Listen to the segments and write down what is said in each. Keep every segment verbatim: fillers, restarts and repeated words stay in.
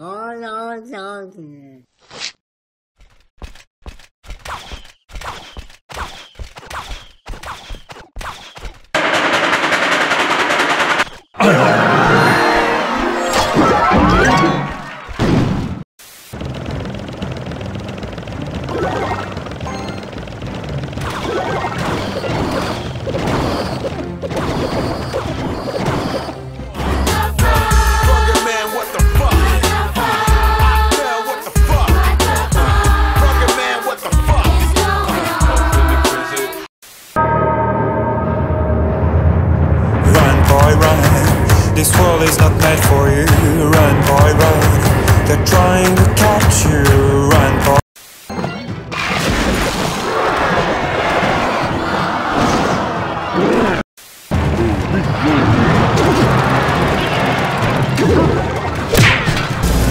Orton. This world is not meant for you. Run, boy, run. They're trying to catch you. Run, boy.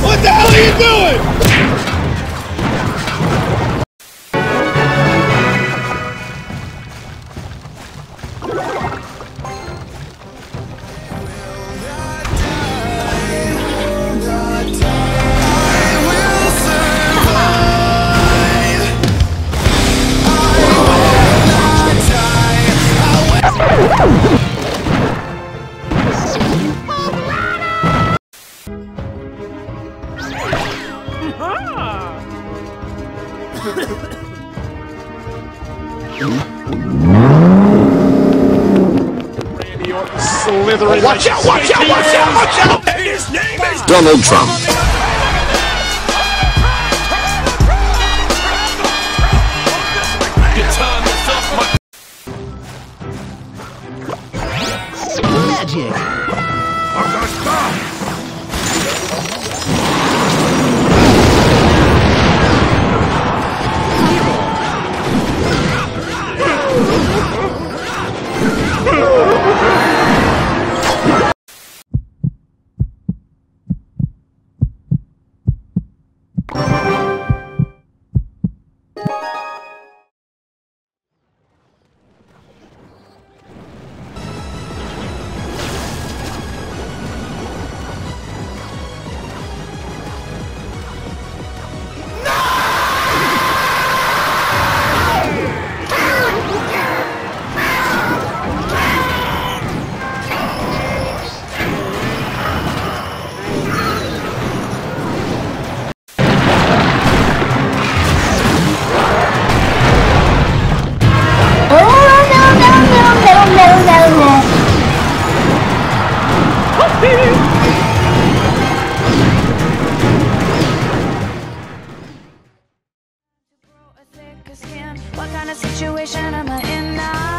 What the hell are you doing? Randy Orton slithering. Watch out, watch out, watch out, watch out! His name is Donald Trump. Magic. What kind of situation am I in now?